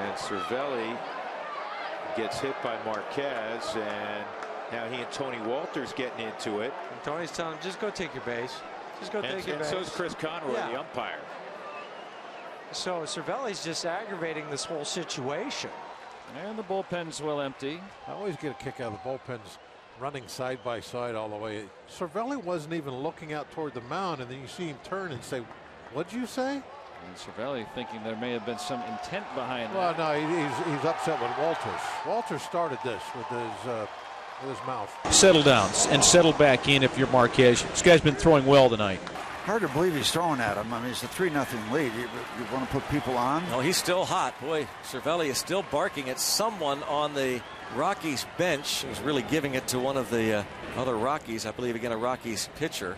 And Cervelli gets hit by Marquez, and now he and Tony Wolters getting into it. And Tony's telling him, just go take your base. Just go take your base. And so's Chris Conroy, the umpire. So Cervelli's just aggravating this whole situation. And the bullpen's well empty. I always get a kick out of the bullpens running side by side all the way. Cervelli wasn't even looking out toward the mound, and then you see him turn and say, what'd you say? And Cervelli thinking there may have been some intent behind that. Well, no, he's upset with Wolters. Wolters started this with his mouth. Settle down and settle back in if you're Marquez. This guy's been throwing well tonight. Hard to believe he's throwing at him. I mean, it's a 3-0 lead. You want to put people on? No, he's still hot. Boy, Cervelli is still barking at someone on the Rockies bench. He's really giving it to one of the other Rockies. I believe, again, a Rockies pitcher.